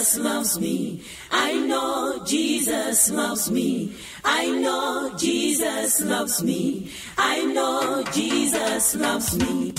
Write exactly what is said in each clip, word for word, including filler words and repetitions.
Jesus loves me. I know Jesus loves me. I know Jesus loves me. I know Jesus loves me.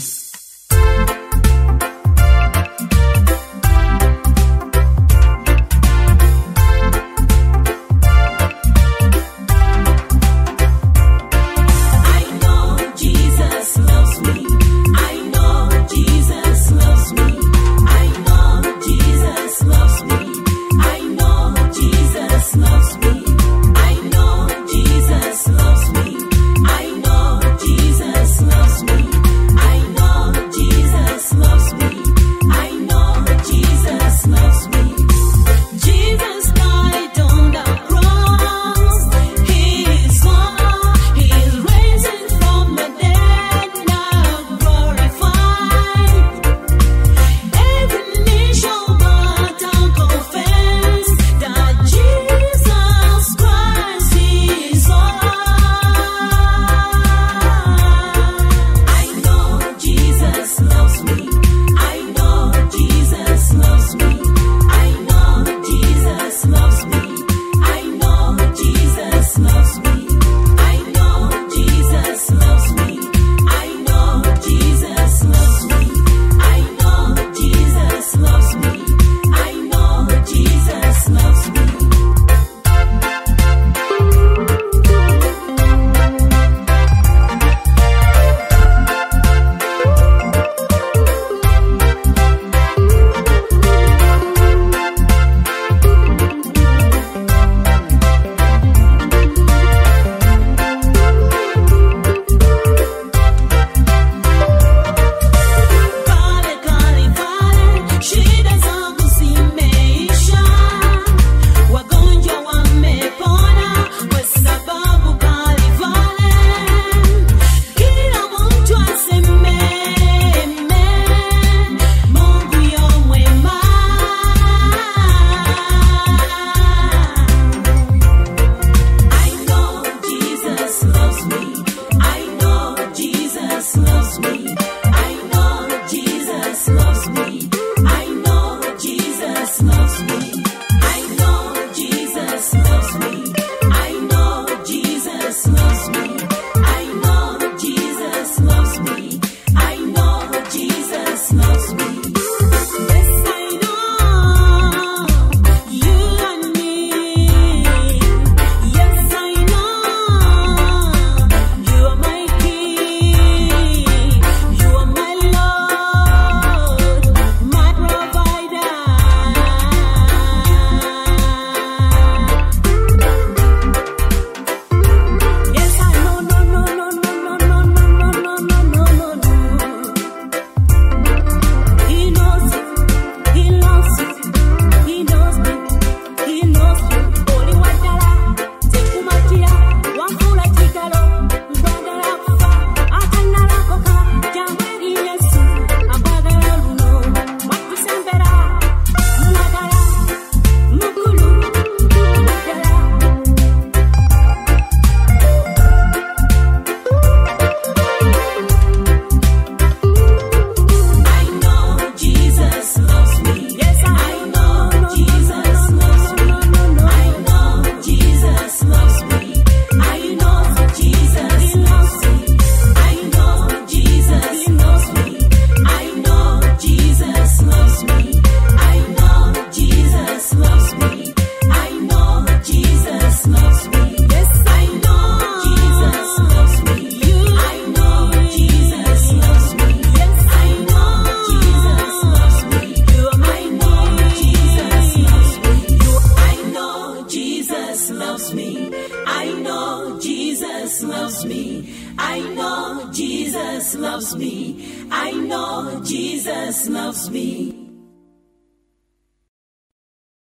I know Jesus loves me.